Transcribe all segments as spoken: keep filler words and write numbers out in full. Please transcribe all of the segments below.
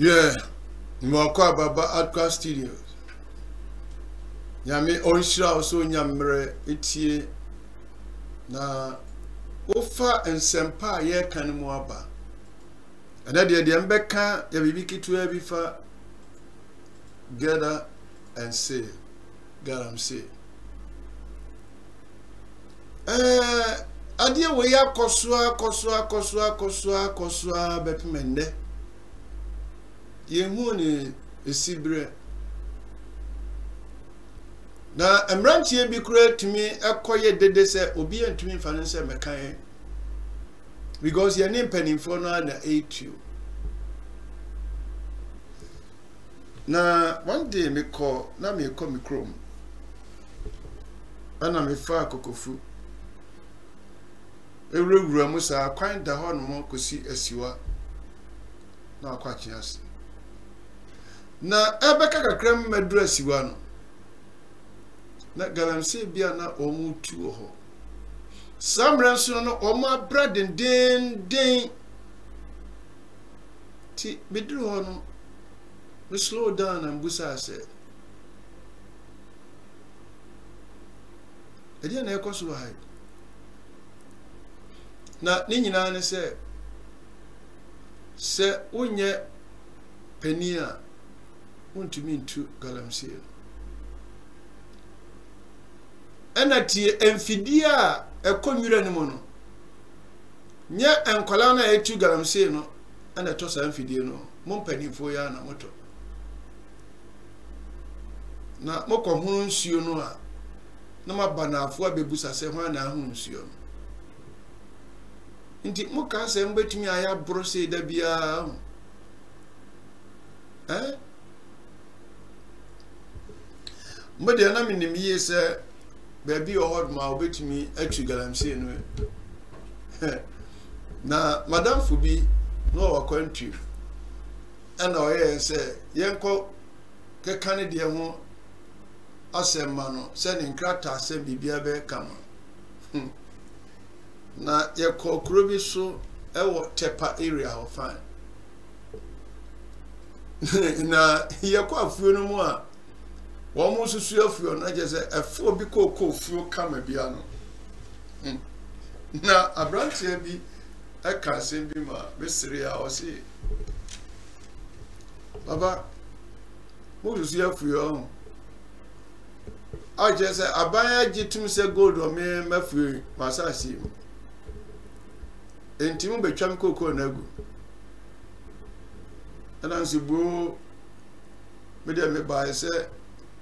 Yeah, Mwakwa Baba Adka Studios. Nyame onshira oso nyamre etie na ofa ensempa ye kan mu aba. Ana de de mbeka ya bibi kitua bi fa gather and say Galamsey. Eh ade we ya kosoa kosoa kosoa kosoa kosoa bepmende. Yehu ni esibre na emrantie bi kura timi ekoye dede se obi antumi fa nse mekan because ye ni mpanimfo no na eight two na one day me call na me call me chrome ana me fa kokofu ewurawura mu sa kwan da ho no mo kosi asiwa na akwa kiasi na ebeka kakram madura asiwa no na Galamsey bia na omutu ho samranso no oma braden den den ti bidru ho no we slow down and busa ase edia na ekosu hai na ni nyina ne se se unye penia untumi ntu Galamsey ena tie enfidia ekonwira ne mo no nya enkola na etu Galamsey no ena to sa enfidia no mompanifo ya na moto na moko hunu nsuo no a na mabanafo abebusa se ho na hunu nsuo nti moka se mbetumi aya brose da bia eh mbede na minimiye se baby or hot mouth bet me at you Galamsey anyway. Now, Madame Fubi, no, our country. And our hair say, Yanko, Kakani dear one, Asemano, sending Krata, send Bibiabe, come on. Now, your call Krubi so, I will tepa area or fine. Now, you're quite a few no more. One more social fuel, I just a four bico co fuel come piano. Now, a branch here be a can't be my mystery. I will see Baba. What is your fuel? I just a buyer get to Mister Gold or me, my fuel, massage him. And Timber Chamco Conago. And I'm so bro, Madame Mabaya said.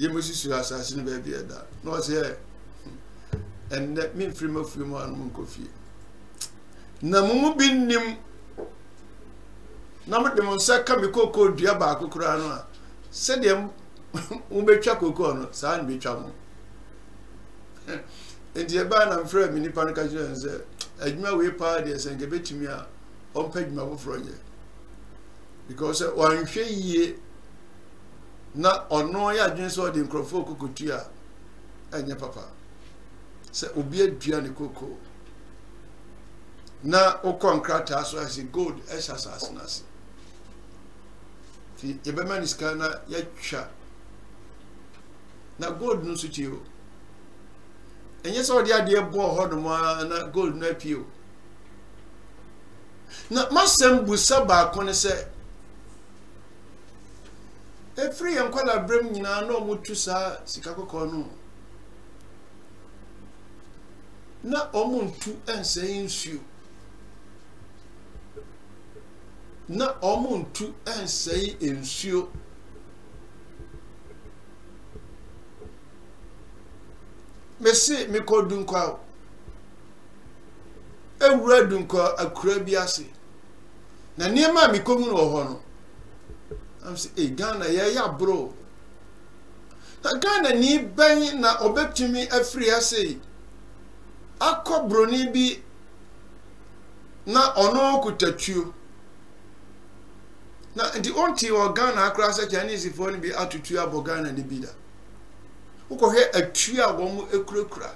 You must see assassin baby at that. No, here. And let me free my free man, Munkofi. Namu bin him. Namad the Monsa Kamiko, dear Baco Crano. Said him, Ubechaco Corno, San Bichamo. And dear Ban and Fred Minipanacaja and said, Admiral, we parties and give it to me on page my friend. Because one share ye. Na ono ya jinsi wa dinkrofo kukutia enye papa se ubie dua ni koko na ukonkrata aso asi gold esasas nasi fi ebema niskana ya cha na gold nusutiyo enye so dia dia bo hodoma na gold na pio na masem busa ba kone se every young color brim, you know, what to say, Chicago Cornu. Not almost two and saying you. Not almost two and say in you. Messi, me call Dunko. A red Dunko, a crabbiasi. Nanima, me come no honor. I'm saying, Ghana, yeah, yeah, bro. Now, Ghana need bang na obey to me every assay. I call Brony be now on all could touch you. Now, the only or Ghana across a Chinese if only be out to two about Ghana and the bidder. Who could hear a tree a woman a crookra?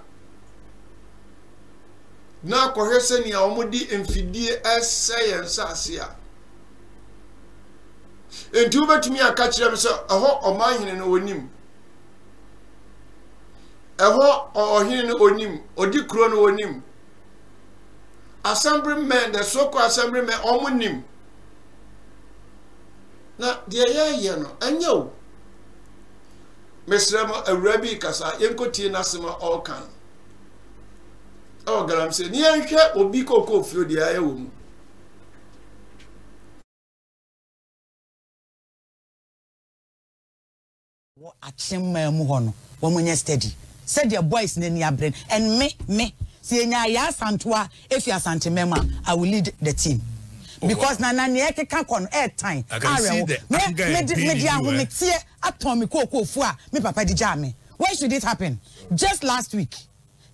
Now, cohesion, your moody and fiddy as say and sasia. Enti wobetumi akachira me so eho omahene no onim. Eho ohene no onim, odi kro no onim. Assemblymen, the so-called assemblymen omunim. Na dia yeye no anyo. Mesrema awrabi kasa yenkotie nasema all kan. Oh Galamsey ni enhwe obi koko fio dia yewu. What achievement am hono womunya steady said the boys na ni abren and me me say nya ya santoa if you santemema I will lead the team because na na ne keka kon air time arewo me me dia ho me tie atom me kokofu a me papa di ja me. When should it happen? Just last week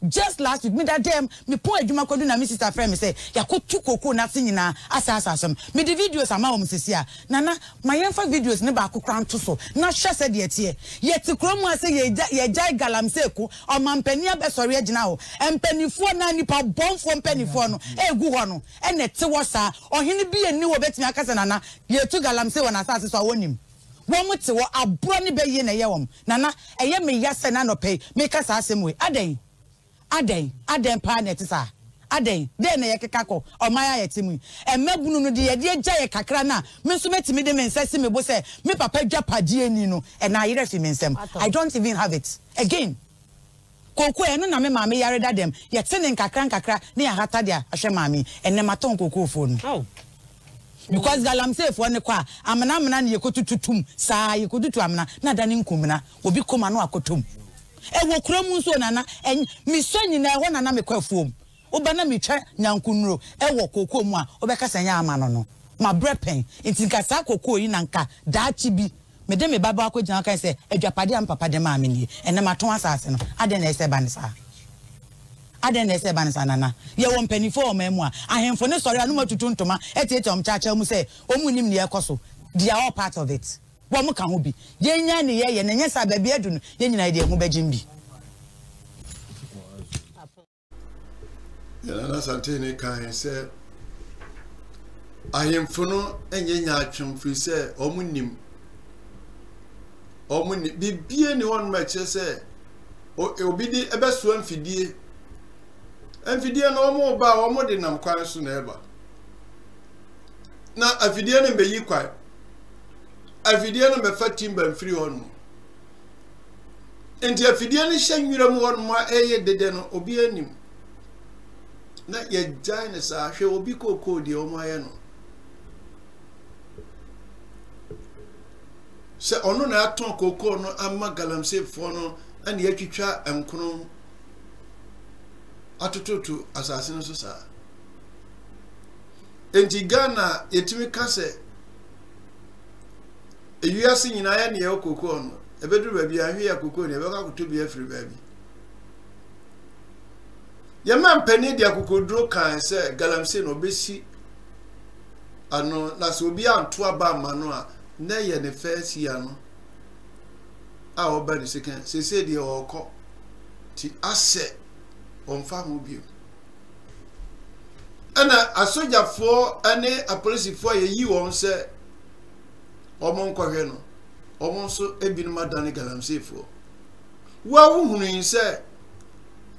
just last week me that them me pon adwuma kodu na me sister friend me say yakotu koko na se nyina asasa asom me the videos ama wo msisi a nana my enfak videos ne ba kokran to so na hwe se de tie ye ti kromu ase ye ye jai Galamsey ko o mampani abesori agina ho empanifo na nipa bonfo empanifo no egu ho no ene te wo sa ohene bi eni wo betimi akase nana ye tu Galamsey wona asase so wonim wo mte wo abro ne be ye na ye wom nana eye me yase na no pay me kasa asem we adan Aden, Aden Panet, sir. Aden, then a cacaco, or my itimu. And Melbuno, dear, dear Jay Cacrana, Messumeti made them and Sesame was a me papa japa dienino, and I refuse them. I don't even have it. Again, Coco and Name Mammy Yareda them, yet sending Cacran Cacra near Hatadia, Ashamami, and Nematon Coco phone. Oh. Because Galamsey for ne kwa amana mana ne yekotu tutum saa yekotu tu amana na danin kumna obi koma no akotum ewo kromu so nana en miso nyina ewo nana mekwafuom obana metwa nyankunro ewo kokomu a obeka sanya amano no ma brepen ntinka sa kokoo yi nanka daachi bi mede me baba akogina kan se adwapade am papa de maami ni ene maton asase no ade na ese banisa ade na ese banisa nana ye wo mpanifo o mamu a ahemfo ne sori anu matutu ntoma etete om chacha mu se omunim ne ekoso they are all part of it. What more can be? Yenya ni yeye na nyesa baby adunu yenyina de ehubagin bi. Yana na santene kan se ahemfuno enyenya atwemfiri se omunim. Omuni bibie ni won ma che se obidi ebeso amfidie. Amfidie na omo ba omo de nam kwan so na eba. Na afidie ne mbeyi kwan. Afidia no mefatim ban free on enti afidia ni hyanwira mu on ma eye dede no obi anim na ye jaine sa hwe obi kokoo de omo aye no se ono na aton kokoo no ama Galamsey fo no ani atwitwa enkono atototu asase no so sa enti Ghana yetimi kase eyu ase nyina ya ne ekoko ono ebedu babi ahwe ya kokoko ne beka kutubi afri babi yamam pani dia kokodro kan se Galamsey no besi ano na se obi anto aba manu a na ye ne first year no a oba ni second se se dia okọ ti ase onfa ho bi ana asoja fo ane apolisi fo ye yi won se Omon kwahe no omon so ebinuma dane Galamsey fo wa huhunu yin se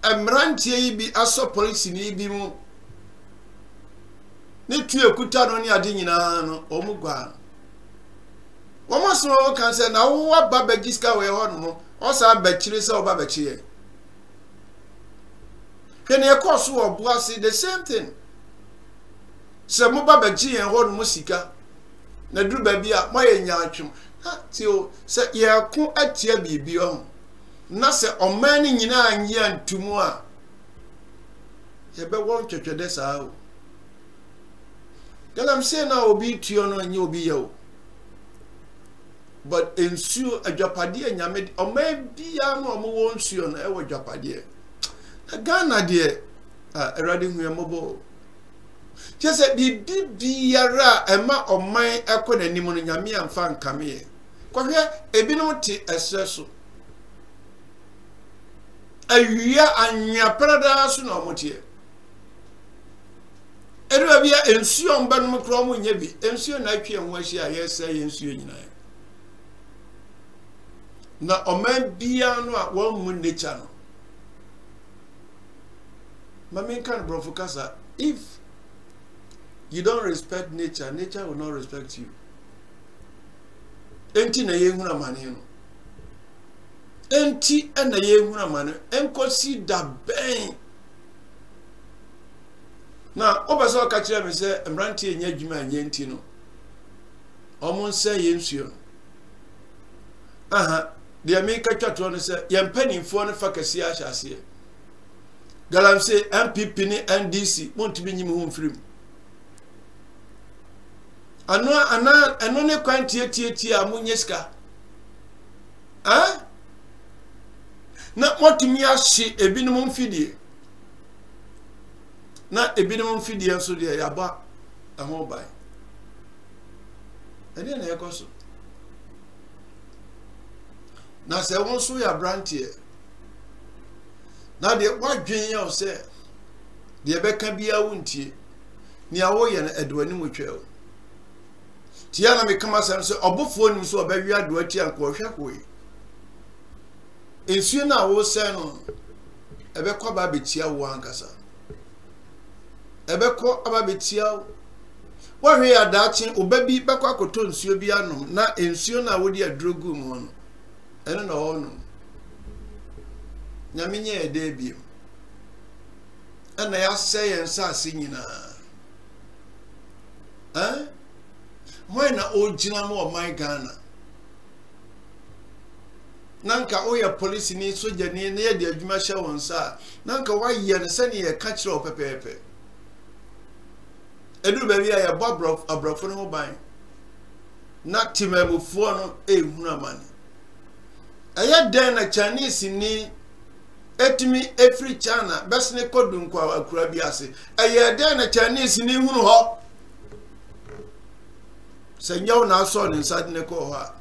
emrantie yi bi aso policy ni bi mu ne tu ekuta no ni ade nyina no omugwa omon so o kan se na wo aba bagiska we ho no o sa abakire se oba bakiye kene e koso obua se the same thing se mo ba bagiye ho no musika na dru babi a moye nya atwem ha ti o se ye ko atia bibi o na se oman ni nyina anyi antumu a ye be won twetwede saa o Galamsey na obi tuo no anyi obi ye o but ensuo adwapade anyame oman bia na omo won suo na e wo adwapade na Ghana de a erade hu e mobo Jese bibi biara ema oman ekọ nanim no nyame amfa nkame. Kwahwe ebino te eseso. Awia anya prada so na omotie. Edwa bia ensuo mba no kro mo nya bi. Ensuo na atwe ho ahia yesa ensuo nyinaa. Na oman bia no a won mu nature no. Mamin kan bro focasa if you don't respect nature, nature will not respect you. Enti na ye huna mane no. Enti na ye huna mane enkosi da ben. Na obaso ka kire me se mrantie nya dwuma anya enti no omo nse ye nsuo aha de amika twato no se ye mpanimfo no fakasi a hyase Galamsey M P P ni N D C montimi nyim ho mfrim ano ana ano ne kwantie tietie a munye sika ah na montimi ahye ebinom mfidie na ebinum fidi enso de ya ba eho bai ade na yekoso na se won so ya brantie na de wadwen ya o se de be ka bia wontie ni awo ye na edwani motwe o ti ya na me kama sam se obofo ni so obawi adwa ti anko hwe koyi ensu na wo se no ebe kwa ba betia wo ankasa ebeko ababetiawo wohwe adaachi obabi bekwa koto nsuo bi anom na ensuo na wodi adrogu mu no eno na ono nyamenye ede bi ana ya sey ensa ase nyina eh moy na ogina mo oman Ghana nanka oya police ni soja ni na ye de adwuma hye wonsa nanka wa ye ne sene ye ka kire opepepe edu bebi ya bobrof abrofo no ban na timemufo no ehuna mane aya den na Chinese ni etimi every China besne kodun kwa akura bi ase aya den na Chinese ni hunu ho senyo na so ni sadne ko ho a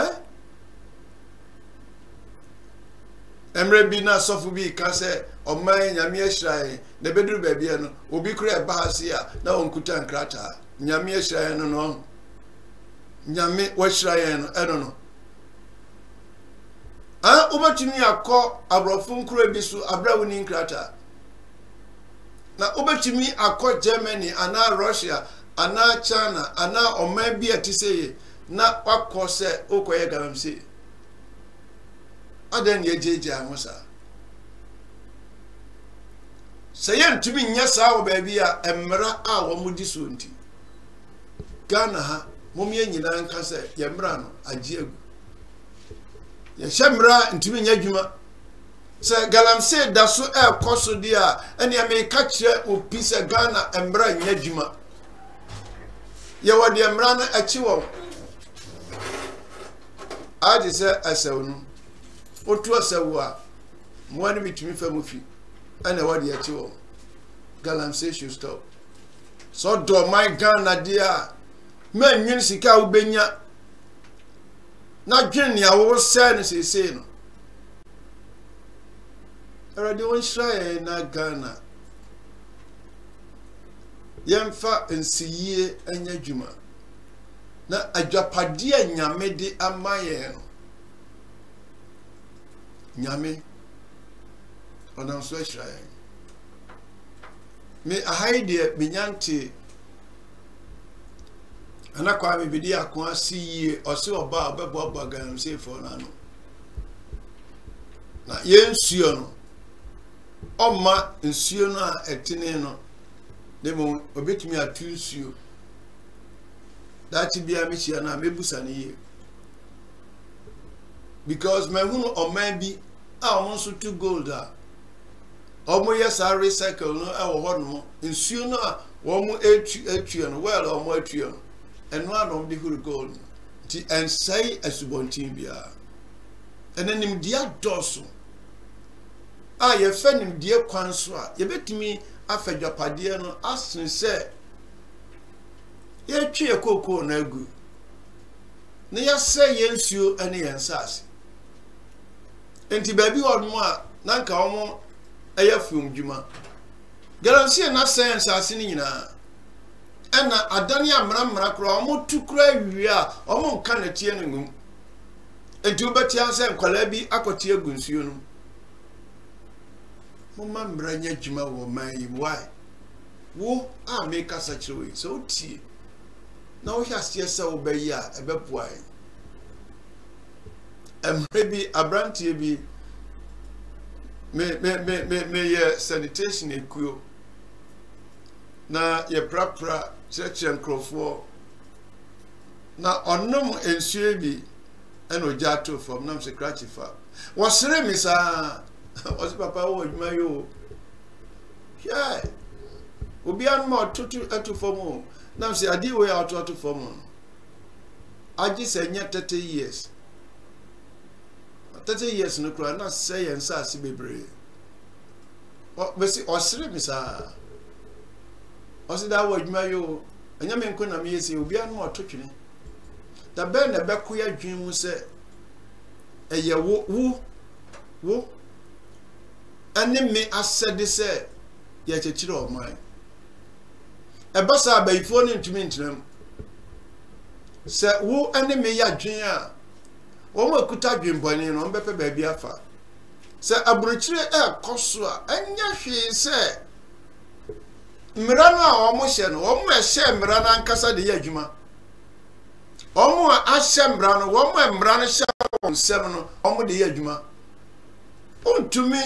eh emre bi na sofu bi ka se oman nyame ahran na bedru baabi no obi kura e bahase a na onkuta nkrata nyame ahran no no nyame wahran no eno no ah obatumi akọ abrofo nkura bi so abrawo ni nkrata na obatumi akọ Germany ana Russia ana China ana oman bi atiseye na wakọ se okoye Galamsey aden ye jeje amosa sayen to be nyasa wo baabi a emra a wo mudi so nti Ghana ha momye nyina nka se ye mra no agye agu ye shemra ntimi nya dwuma se Galamsey da so e koso de a ene America kire opi se Ghana emra nya dwuma ye wo de emra no achi wo adi se asew no otu asew a mo ani bitumi fa mo fi and what you are Galamsey should stop. So do my Ghana dear men mean sika ubenya na dwene ya wo se ne se se no already won shire na Ghana yemfa ensiye anya dwuma na adwapade anyame de amaye no nyame ona so shire me ahaide me nyante ana kwa me bidi akwa siye ose oba obebo oba Galamsey for na no na yensuo no oma nsuo no a etene no demo obetumi atu nsuo dati bia me hia na mebusa ne ye because me hunu oman bi a won so to golda omo yesa recycle no e wo hono nsuo no a wo mo etu etu no well omo etu no eno anom de huru gold ti ensai asubontin bia enanim dia doso a ye fanim dia kwanso a ye betimi afadwapade no asen se ye twie kokoo na agu ne yesa ye nsuo ene yensase enti baby omo a nanka omo eya fum djuma Galamsey na science asini nyina. Ena adani amra mra kura omotukura wiya omonka na tie ngum. Edu beti anse nkwala bi akotie gunsuo no. Mumma mra nya djuma wo mai why? Wo a make us such way so tie. Na wo hia sie se wo ba yi a ebepuai. Emre bi abrantie bi me me me me me ye sanitation ekuo. Na ye prapra church and crofo na onum ensue bi en ojato from nam secretary fa wasere mi sa was papa wo adwuma yo yeah obi an ma tutu etu form nam se adi we out to form aji se nya thirty years thirty years no kura na say en sa si bebre o be si osere mi sa. I said that word, Mayo, and Yaman couldn't be easy, be more touching. The band a backward dream was said, a year woo woo, and then me as said this, said, yet a chill of mine. A bassa by phoning to me to them. Said, woo, and then me ya junior. One could have been born in on Beppe Baby Alpha. Said a brochure, a cosua, and yet she said. Mirana almost shen, almost shem Mirana and Casa de Yajima. Almost Asham Brano, one more Brana shall on seven, almost the Yajima. On to me,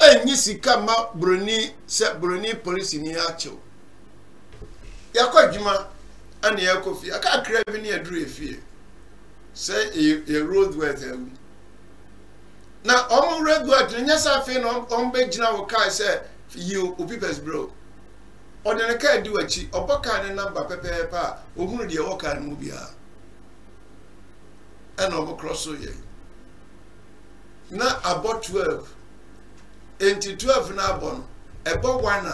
and Yisi come out Bruni, said Bruni police in Yacho. Yakojima and Yakofi, I can't crave any a dream fear. Say a road with him. Now, almost red word, and yes, I feel on Benjina will cry, said. You people's bro. Or then I can't do a cheat or buck and number pepper, or who the walk and move here. And over cross so ye. Now I bought twelve. Into twelve now born. I bought one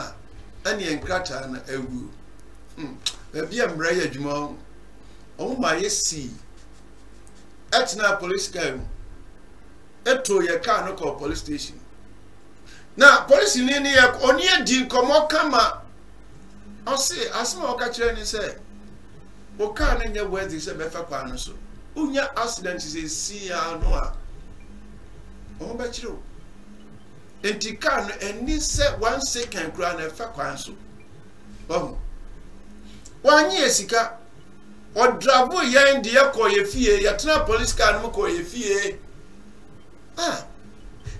and the encrater and a woo. Hm, maybe I'm brave, Jumong. Oh, my sea. At now police came. At to your car no call police station. Na police ni ni oni edi nkomo kama o se asma o ka kire ni se o ka na nya wedi se befa kwa no so unya accident se si ya no a o ba kire o enti ka no eni se one second kura na fa kwa so o wanyi esika o drabo yen de yakoye fie yatena police car no koye fie ah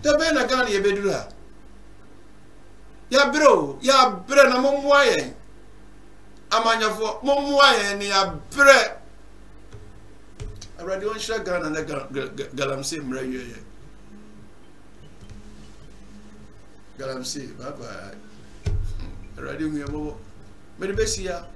da be na gani e bedura ya bro ya bre na momwa yen amanyafo momwa yen ya bre already on shaga na Galamsey mreye ye Galamsey bye bye already we mo me besia